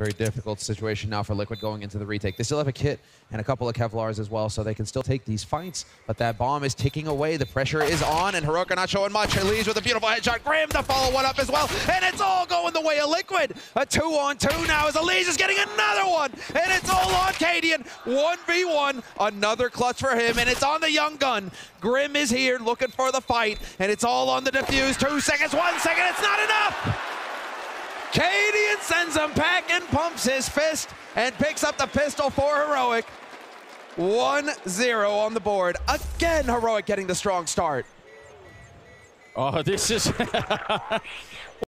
Very difficult situation now for Liquid going into the retake. They still have a kit and a couple of Kevlars as well, so they can still take these fights. But that bomb is ticking away. The pressure is on, and Heroka not showing much. Elise with a beautiful headshot. Grim to follow one up as well, and it's all going the way of Liquid. A 2-on-2 now as Elise is getting another one, and it's all on cadiaN. 1v1, another clutch for him, and it's on the young gun. Grim is here looking for the fight, and it's all on the defuse. 2 seconds, 1 second, it's not enough! cadiaN sends him back and pumps his fist and picks up the pistol for Heroic. 1-0 on the board. Again, Heroic getting the strong start. Oh, this is...